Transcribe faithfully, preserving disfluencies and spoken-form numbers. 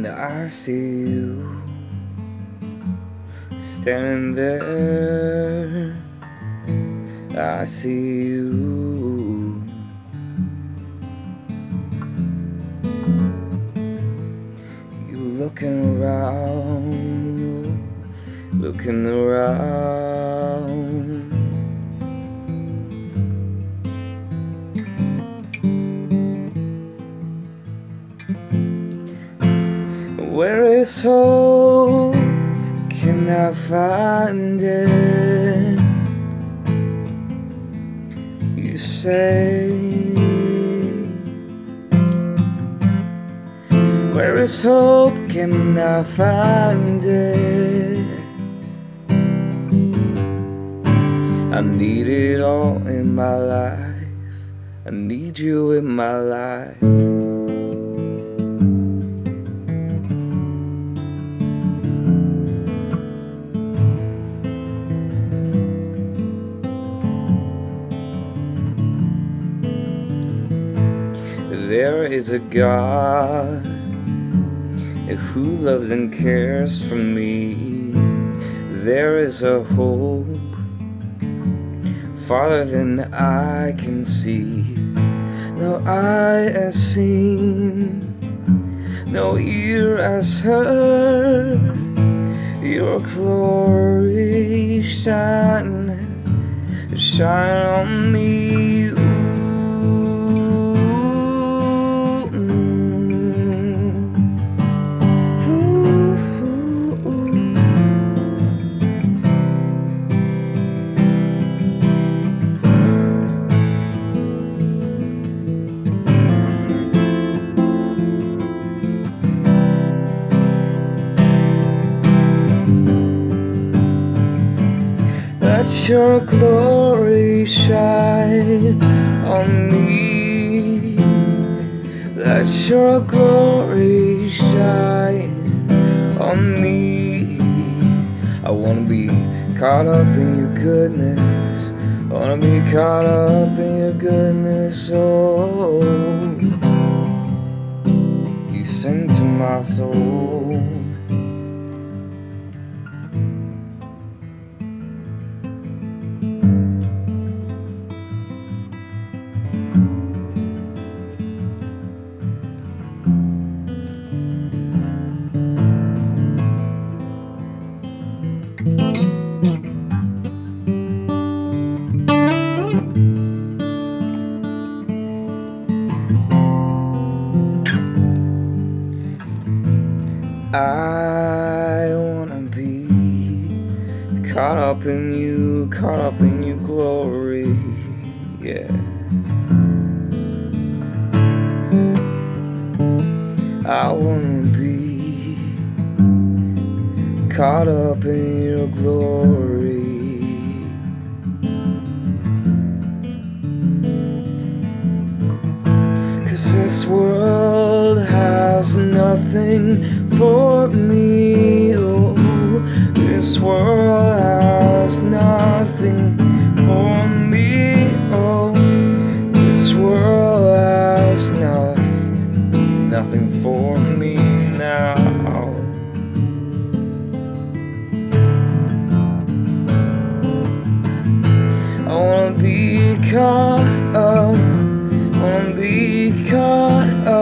And I see you standing there. I see you. You looking around, looking around. Where is hope? Can I find it? You say. Where is hope? Can I find it? I need it all in my life. I need you in my life. There is a God who loves and cares for me. There is a hope farther than I can see. No eye has seen, no ear has heard. Your glory shine, shine on me. Let your glory shine on me. Let your glory shine on me. I wanna be caught up in your goodness. I wanna be caught up in your goodness. Oh, you sing to my soul. I wanna be caught up in you, caught up in your glory, yeah. I wanna be caught up in your glory. Cause this world has nothing for me, oh, this world has nothing for me, oh, this world has nothing, nothing for me now. I wanna be caught up, I wanna be caught up.